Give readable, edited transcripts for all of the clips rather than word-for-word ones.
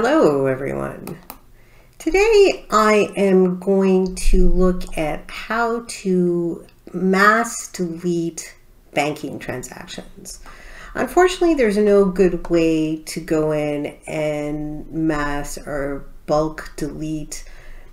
Hello everyone. Today I am going to look at how to mass delete banking transactions. Unfortunately, there's no good way to go in and mass or bulk delete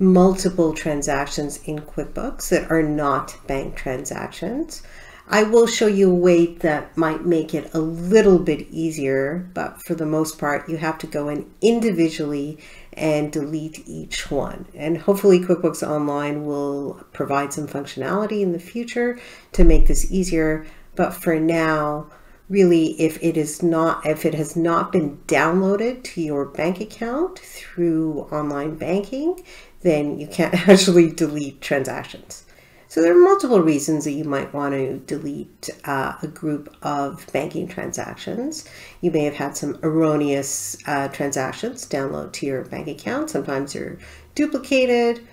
multiple transactions in QuickBooks that are not bank transactions. I will show you a way that might make it a little bit easier, but for the most part, you have to go in individually and delete each one. And hopefully QuickBooks Online will provide some functionality in the future to make this easier. But for now, really, if it has not been downloaded to your bank account through online banking, then you can't actually delete transactions. So there are multiple reasons that you might want to delete a group of banking transactions. You may have had some erroneous transactions download to your bank account. Sometimes they're duplicated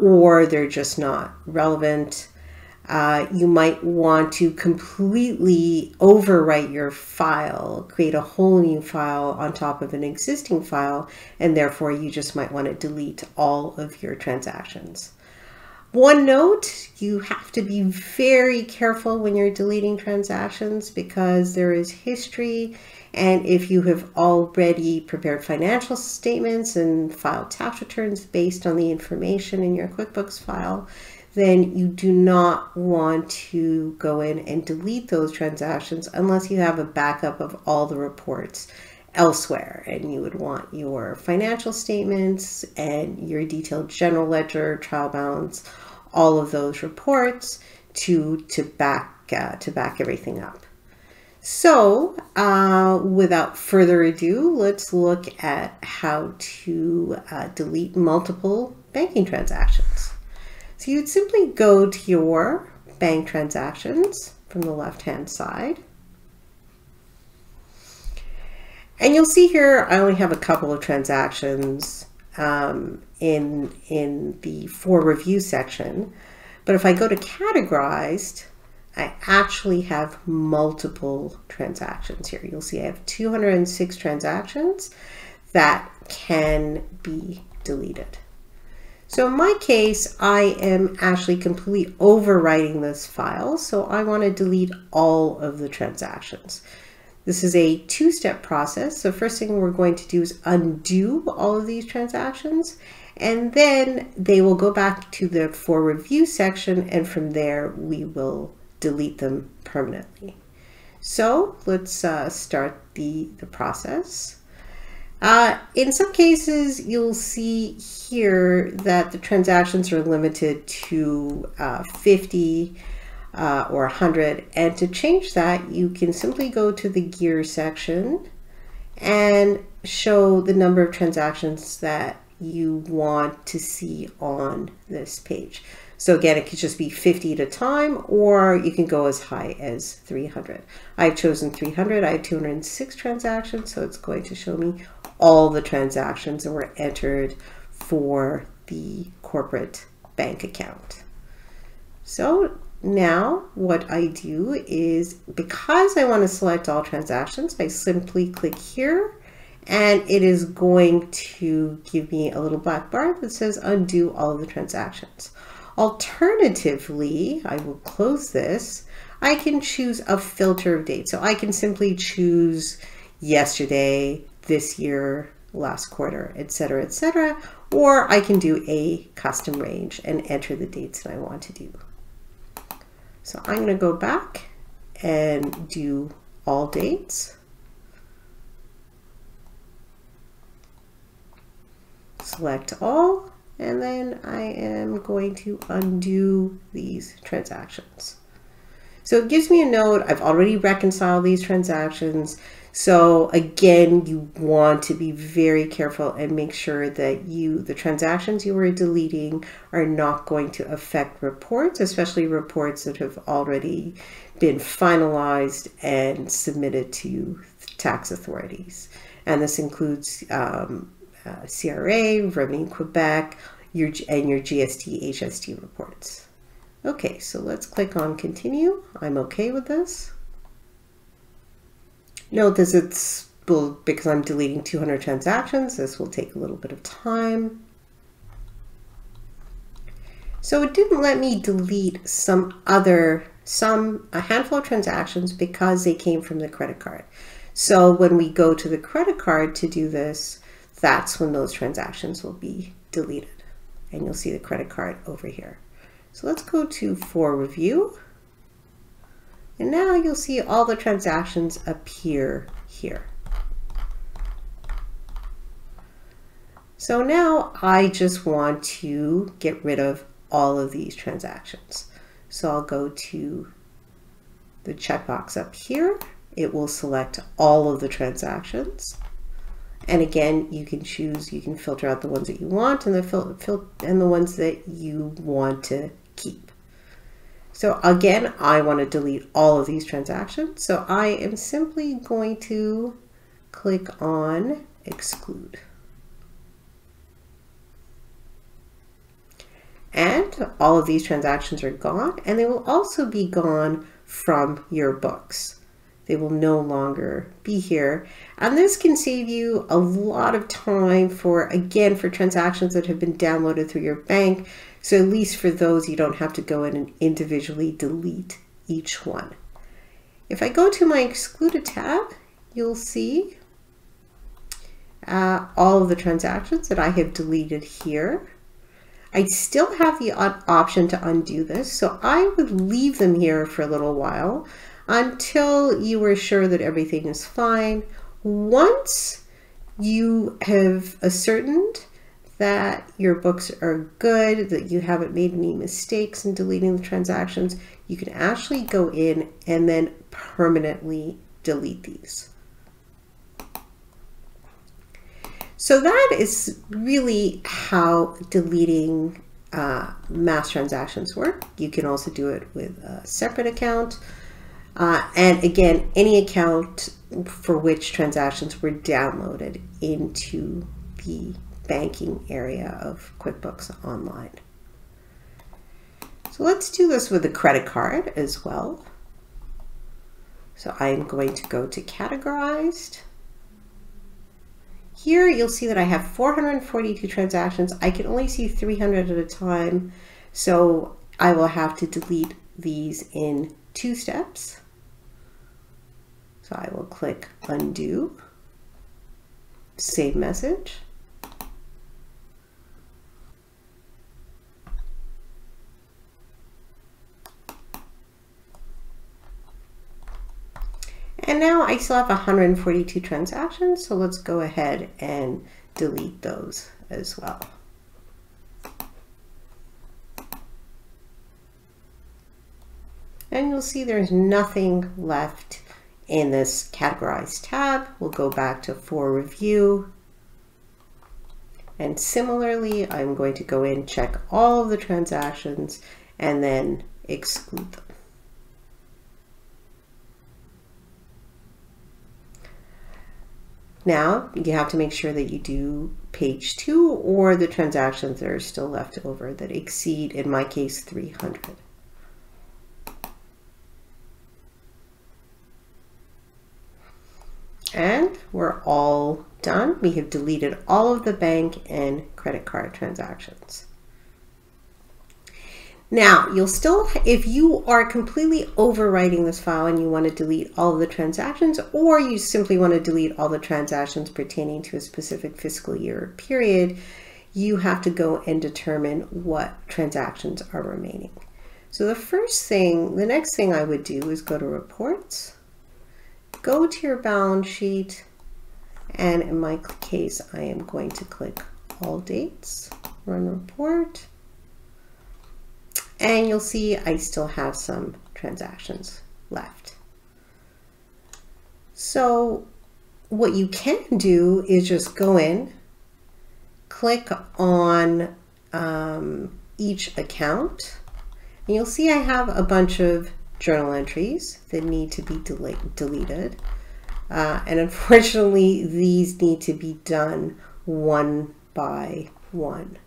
or they're just not relevant. You might want to completely overwrite your file, create a whole new file on top of an existing file, and therefore you just might want to delete all of your transactions. One note, you have to be very careful when you're deleting transactions because there is history, and if you have already prepared financial statements and filed tax returns based on the information in your QuickBooks file, then you do not want to go in and delete those transactions unless you have a backup of all the reports elsewhere, and you would want your financial statements and your detailed general ledger, trial balance, all of those reports to back everything up. So without further ado, let's look at how to delete multiple banking transactions. So you'd simply go to your bank transactions from the left-hand side. And you'll see here, I only have a couple of transactions in the for review section. But if I go to categorized, I actually have multiple transactions here. You'll see I have 206 transactions that can be deleted. So in my case, I am actually completely overwriting this file. So I want to delete all of the transactions. This is a two-step process. So first thing we're going to do is undo all of these transactions, and then they will go back to the for review section, and from there we will delete them permanently. So let's start the process. In some cases, you'll see here that the transactions are limited to 50 or 100, and to change that, you can simply go to the gear section and show the number of transactions that you want to see on this page. So again, it could just be 50 at a time, or you can go as high as 300. I've chosen 300. I have 206 transactions, so it's going to show me all the transactions that were entered for the corporate bank account. So now what I do is, because I want to select all transactions, I simply click here and it is going to give me a little black bar that says undo all of the transactions. Alternatively, I will close this. I can choose a filter of date. So I can simply choose yesterday, this year, last quarter, etc., etc., or I can do a custom range and enter the dates that I want to do. So I'm going to go back and do all dates. Select all, and then I am going to undo these transactions. So it gives me a note, I've already reconciled these transactions. So again, you want to be very careful and make sure that the transactions you were deleting are not going to affect reports, especially reports that have already been finalized and submitted to tax authorities. And this includes CRA, Revenu Quebec, and your GST HST reports. Okay, so let's click on continue. I'm okay with this. Note that it's because I'm deleting 200 transactions, this will take a little bit of time. So it didn't let me delete a handful of transactions because they came from the credit card. So when we go to the credit card to do this, that's when those transactions will be deleted. And you'll see the credit card over here. So let's go to For Review. And now you'll see all the transactions appear here. So now I just want to get rid of all of these transactions. So I'll go to the checkbox up here. It will select all of the transactions. And again, you can choose, you can filter out the ones that you want and the ones that you want to keep. So again, I want to delete all of these transactions. So I am simply going to click on Exclude. And all of these transactions are gone, and they will also be gone from your books. They will no longer be here. And this can save you a lot of time for transactions that have been downloaded through your bank. So at least for those, you don't have to go in and individually delete each one. If I go to my Excluded tab, you'll see all of the transactions that I have deleted here. I still have the option to undo this, so I would leave them here for a little while until you are sure that everything is fine. Once you have ascertained that your books are good, that you haven't made any mistakes in deleting the transactions, you can actually go in and then permanently delete these. So that is really how deleting mass transactions work. You can also do it with a separate account. And again, any account for which transactions were downloaded into the banking area of QuickBooks Online. So let's do this with a credit card as well. So I'm going to go to Categorized. Here you'll see that I have 442 transactions. I can only see 300 at a time, so I will have to delete these in 2 steps. So I will click Undo, Save Message. And now I still have 142 transactions, so let's go ahead and delete those as well. And you'll see there's nothing left in this Categorized tab. We'll go back to For Review. And similarly, I'm going to go in, check all of the transactions, and then exclude them. Now, you have to make sure that you do page 2 or the transactions that are still left over that exceed, in my case, 300. And we're all done. We have deleted all of the bank and credit card transactions. Now, you'll still, if you are completely overwriting this file and you want to delete all of the transactions, or you simply want to delete all the transactions pertaining to a specific fiscal year or period, you have to go and determine what transactions are remaining. So the next thing I would do is go to Reports, go to your balance sheet, and in my case, I am going to click All Dates, Run Report. And you'll see I still have some transactions left. So what you can do is just go in, click on each account, and you'll see I have a bunch of journal entries that need to be deleted. And unfortunately, these need to be done one by one.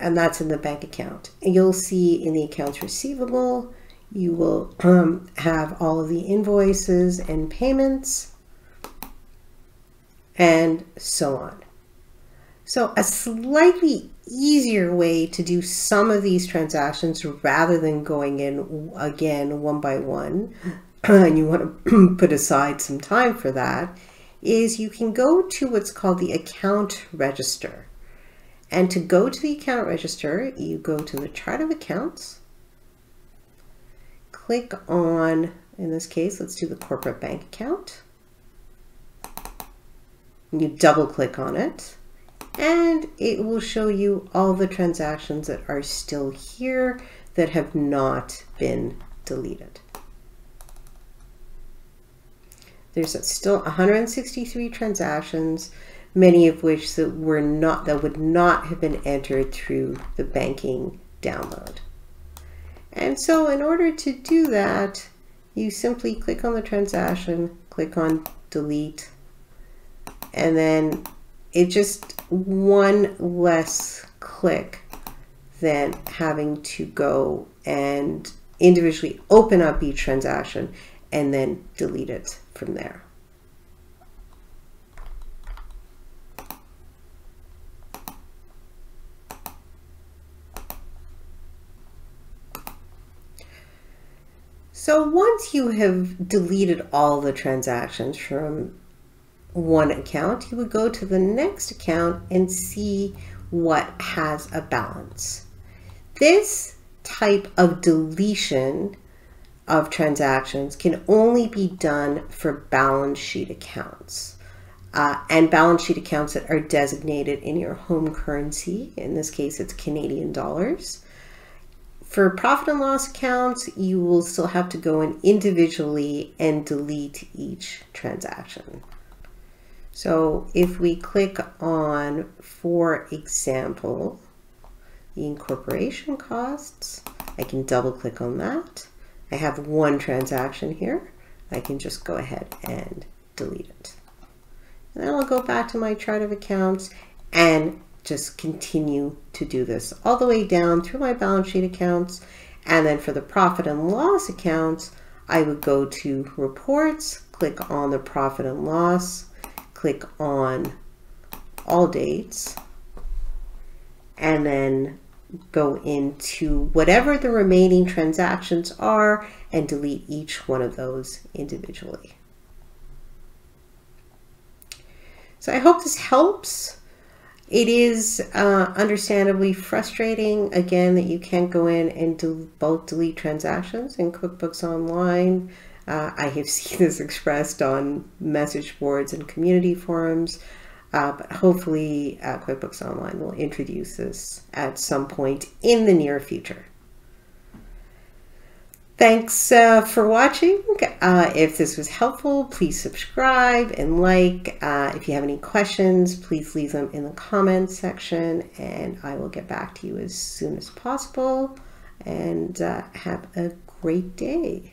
And that's in the bank account. And you'll see in the accounts receivable, you will have all of the invoices and payments. and so on. So a slightly easier way to do some of these transactions rather than going in again one by one, and you want to put aside some time for that, is you can go to what's called the account register. And to go to the account register, you go to the chart of accounts, click on, in this case, let's do the corporate bank account. You double click on it, and it will show you all the transactions that are still here that have not been deleted. There's still 163 transactions, many of which that would not have been entered through the banking download. And so in order to do that, you simply click on the transaction, click on delete, and then it's just one less click than having to go and individually open up each transaction and then delete it from there. So once you have deleted all the transactions from one account, you would go to the next account and see what has a balance. This type of deletion of transactions can only be done for balance sheet accounts and balance sheet accounts that are designated in your home currency. In this case, it's Canadian dollars. For profit and loss accounts, you will still have to go in individually and delete each transaction. So if we click on, for example, the incorporation costs, I can double click on that. I have one transaction here. I can just go ahead and delete it. And then I'll go back to my chart of accounts and just continue to do this all the way down through my balance sheet accounts. And then for the profit and loss accounts, I would go to reports, click on the profit and loss, click on all dates, and then go into whatever the remaining transactions are and delete each one of those individually. So I hope this helps. It is understandably frustrating, again, that you can't go in and bulk delete transactions in QuickBooks Online. I have seen this expressed on message boards and community forums, but hopefully QuickBooks Online will introduce this at some point in the near future. Thanks for watching. If this was helpful, please subscribe and like. If you have any questions, please leave them in the comments section and I will get back to you as soon as possible. And have a great day.